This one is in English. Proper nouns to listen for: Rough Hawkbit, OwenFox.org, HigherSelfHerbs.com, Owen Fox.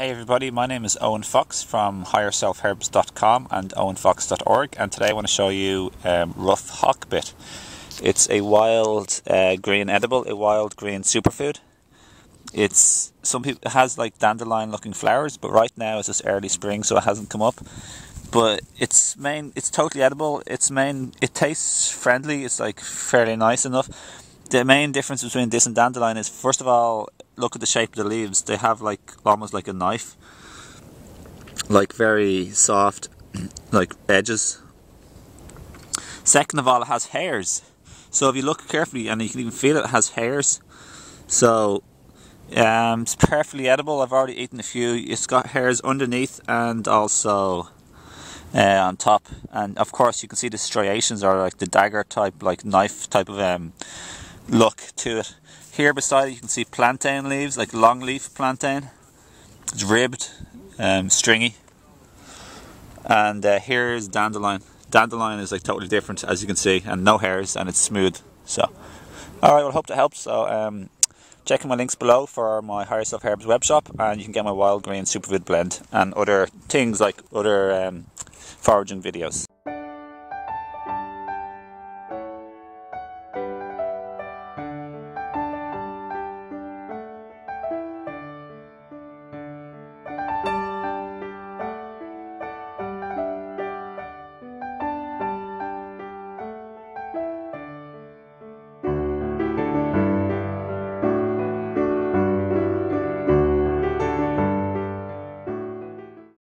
Hey everybody, my name is Owen Fox from HigherSelfHerbs.com and OwenFox.org, and today I want to show you Rough Hawkbit. It's a wild green edible, a wild green superfood. It has like dandelion looking flowers, but right now it's just early spring, so it hasn't come up. But it's totally edible. It tastes friendly. It's like fairly nice enough. The main difference between this and dandelion is, first of all, look at the shape of the leaves. They have like almost like a knife, like very soft, like edges. Second of all, it has hairs. So if you look carefully, and you can even feel it has hairs. So it's perfectly edible. I've already eaten a few. It's got hairs underneath and also on top, and of course you can see the striations are like the dagger type, like knife type of look to it. Here beside it you can see plantain leaves, like long leaf plantain. It's ribbed, stringy. And here's dandelion. Dandelion is like totally different, as you can see, and no hairs, and it's smooth. So, alright, well, hope that helps. So, check my links below for my Higher Self Herbs web shop, and you can get my wild green superfood blend and other things like other foraging videos.